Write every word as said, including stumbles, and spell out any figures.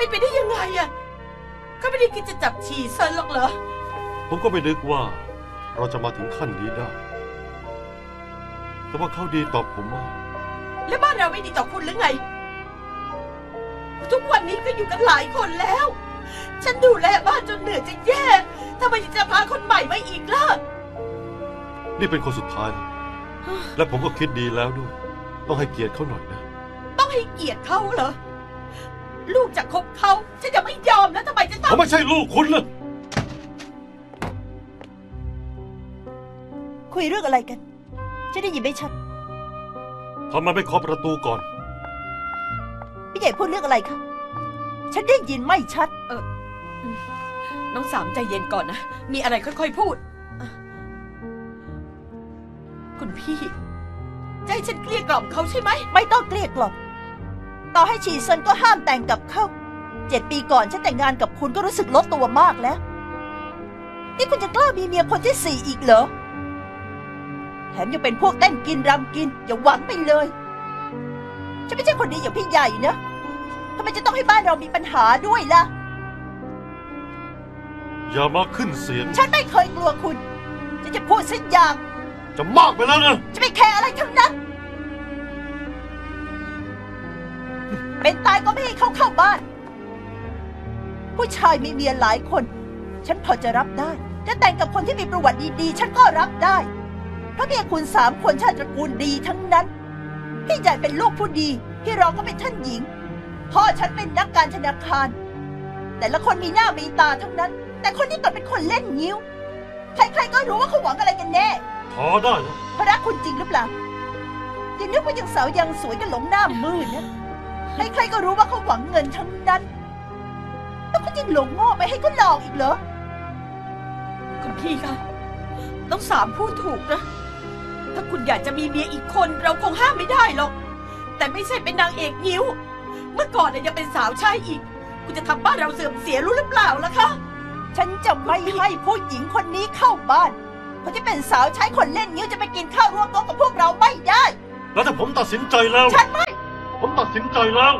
เป็นไปได้ยังไงอะเขาไม่ได้คิดจะจับฉี่เซินหรอกเหรอผมก็ไม่นึกว่าเราจะมาถึงขั้นนี้ได้แต่ว่าเขาดีตอบผมมากแล้วบ้านเราไม่ดีต่อคุณหรือไงทุกวันนี้ก็อยู่กันหลายคนแล้วฉันดูแลบ้านจนเหนื่อยจะแย่ทำไมจะพาคนใหม่มาอีกล่ะนี่เป็นคนสุดท้ายและผมก็คิดดีแล้วด้วยต้องให้เกียรติเขาหน่อยนะต้องให้เกียรติเขาเหรอลูกจะคบเขาฉันจะไม่ยอมแล้วทำไมจะต้องเขาไม่ใช่ลูกคุณเลยคุยเรื่องอะไรกันฉันได้ยินไม่ชัดทำไมไม่เคาะประตูก่อนพี่ใหญ่พูดเรื่องอะไรคะฉันได้ยินไม่ชัดเออน้องสามใจเย็นก่อนนะมีอะไรค่อยๆพูดคุณพี่ใจฉันเกลี้ยกล่อมเขาใช่ไหมไม่ต้องเกลี้ยกล่อมต่อให้ฉีเซินก็ห้ามแต่งกับเขาเจ็ดปีก่อนฉันแต่งงานกับคุณก็รู้สึกลดตัวมากแล้วนี่คุณจะกล้ามีเมียคนที่สี่อีกเหรอแถมยังเป็นพวกเต้นกินรำกินอย่าหวังไปเลยฉันไม่ใช่คนดีอย่างพี่ใหญ่นะทำไมจะต้องให้บ้านเรามีปัญหาด้วยล่ะอย่ามาขึ้นเสียงฉันไม่เคยกลัวคุณฉันจะพูดสักอย่างจะมากไปแล้วนะจะไม่แคร์อะไรทั้งนั้นเป็นตายก็ไม่ให้เขาเข้าบ้านผู้ชายมีเมียหลายคนฉันพอจะรับได้จะแต่งกับคนที่มีประวัติดีๆฉันก็รับได้เพราะเมียคุณสามคนชาติตระกูลดีทั้งนั้นพี่ใหญ่เป็นลูกผู้ดีพี่รองก็เป็นท่านหญิงพ่อฉันเป็นนักการธนาคารแต่ละคนมีหน้ามีตาทั้งนั้นแต่คนนี้ก็เป็นคนเล่นงิ้วใครๆก็รู้ว่าเขาหวังอะไรกันแน่พอได้นะเขารักคุณจริงหรือเปล่ายังนึกว่ายังสาวยังสวยกันหลงหน้ามืดนะใครๆก็รู้ว่าเขาหวังเงินทั้งนั้นแล้วคุณยังหลงโง่ไปให้เขาหลอกอีกเหรอคุณพี่คะน้องสามพูดถูกนะถ้าคุณอยากจะมีเมียอีกคนเราคงห้ามไม่ได้หรอกแต่ไม่ใช่เป็นนางเอกงิ้วเมื่อก่อนเนี่ยยังเป็นสาวใช่อีกคุณจะทำบ้านเราเสื่อมเสียรู้หรือเปล่าล่ะคะฉันจะไม่ให้ผู้หญิงคนนี้เข้าบ้านเพราะที่เป็นสาวใช้คนเล่นงิ้วจะไปกินข้าวร่วมโต๊ะกับพวกเราไม่ได้แล้วถ้าผมตัดสินใจแล้วฉันไม่ผมตัดสินใจแล้ว